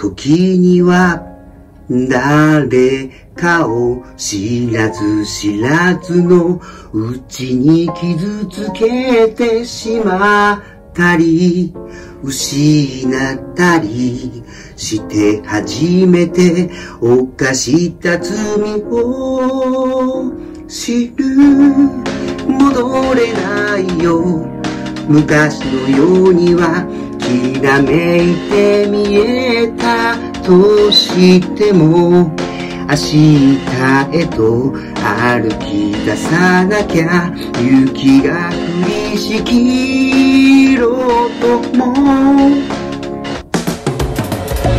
時には誰かを知らず知らずのうちに傷つけてしまったり失ったりして初めて犯した罪を知る。戻れないよ昔のようにはきらめいて見えたとしても明日へと歩き出さなきゃ雪が降りしきろうとも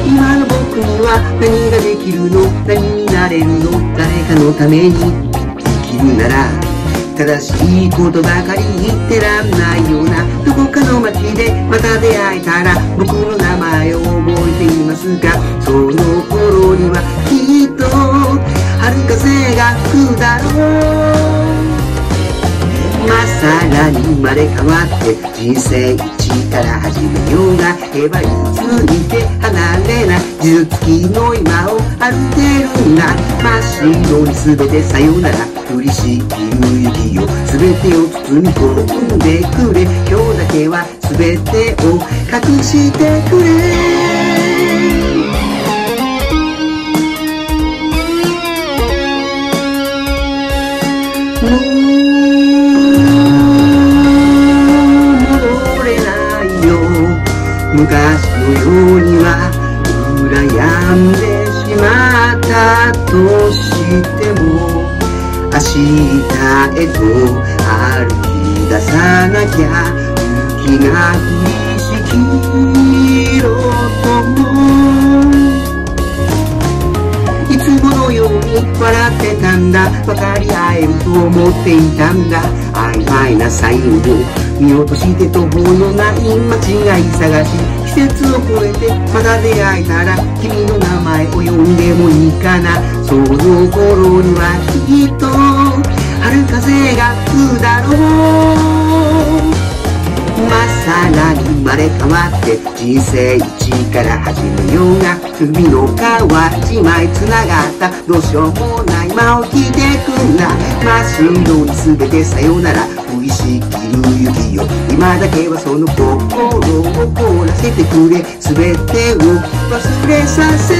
今の僕には何ができるの何になれるの誰かのために生きるなら正しいことばかり言ってらんないようなどこかの街でまた出会えたら僕の名前を覚えていますがその頃にはきっと春風が吹くだろう。まさらに生まれ変わって人生一から始めようがへばりついて離れない傷つきの今を歩けるんだ真っ白に全てさよなら降りしきる雪よ全てを包み込んでくれ今日だけは全てを隠してくれ。昔のようには羨んでしまったとしても明日へと歩き出さなきゃ雪が降りしきろうともいつものように笑ってたんだ分かり合えると思っていたんだ曖昧なサインを見落として途方のない間違い探し季節を越えてまた出会えたら君の名前を呼んでもいいかなその頃にはきっと春風が吹くだろう。まさらに生まれ変わって人生一から始めようが海の川一枚つながったどうしようもない間を切ってくんだ真っ白に全てさよなら降りしきる雪よ今だけはその心を凍らせてくれ全てを忘れさせて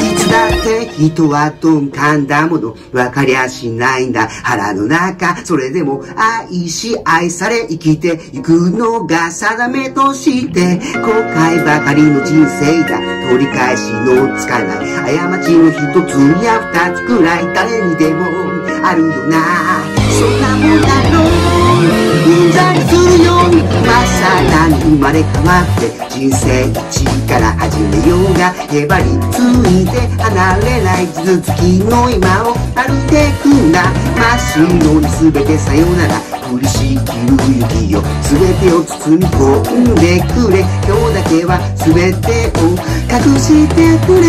いつだって人は鈍感だもの分かりゃしないんだ腹の中それでも愛し愛され生きていくのが定めとして後悔ばかりの人生だ取り返しのつかない過ちの一つや二つくらい誰にでもあるよなそんなもんだろううんざりするようにまさらに生まれ変わって人生一から始めようがへばりついて離れない傷つきの今を歩いてくんだ真っ白に全てさよなら降りしきる雪よ全てを包み込んでくれ今日だけは全てを隠してくれ。